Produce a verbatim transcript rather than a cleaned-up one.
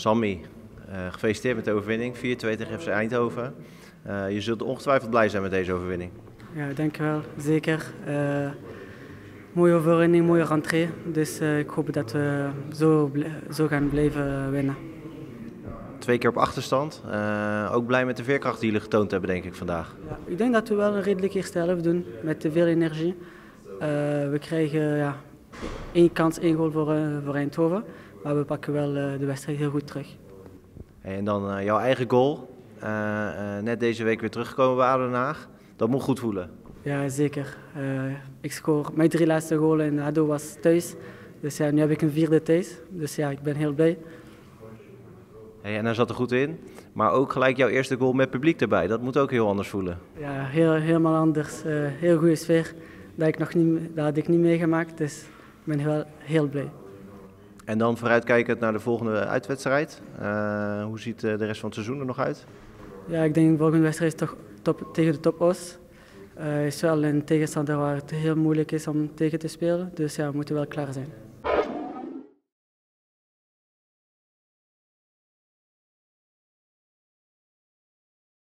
Sammy, uh, gefeliciteerd met de overwinning. vier twee tegen F C Eindhoven. Uh, je zult ongetwijfeld blij zijn met deze overwinning. Ja, dankjewel. Zeker. Uh, mooie overwinning, mooie rentrée. Dus uh, ik hoop dat we zo, zo gaan blijven winnen. Twee keer op achterstand. Uh, ook blij met de veerkracht die jullie getoond hebben, denk ik, vandaag. Ja, ik denk dat we wel een redelijk eerste helft doen met veel energie. Uh, we krijgen ja, één kans, één goal voor, uh, voor Eindhoven. Maar we pakken wel uh, de wedstrijd heel goed terug. En dan uh, jouw eigen goal. Uh, uh, net deze week weer teruggekomen bij Adelenaar. Dat moet goed voelen. Ja, zeker. Uh, ik scoor mijn drie laatste goals en Ado was thuis. Dus ja, nu heb ik een vierde thuis. Dus ja, ik ben heel blij. Hey, en daar zat er goed in, maar ook gelijk jouw eerste goal met publiek erbij. Dat moet ook heel anders voelen. Ja, heel, helemaal anders. Uh, heel goede sfeer. Dat, ik nog niet, dat had ik niet meegemaakt, dus ik ben wel heel blij. En dan vooruitkijkend naar de volgende uitwedstrijd. Uh, hoe ziet de rest van het seizoen er nog uit? Ja, ik denk de volgende wedstrijd is toch top, tegen de top Os. Het uh, is wel een tegenstander waar het heel moeilijk is om tegen te spelen, dus ja, we moeten wel klaar zijn.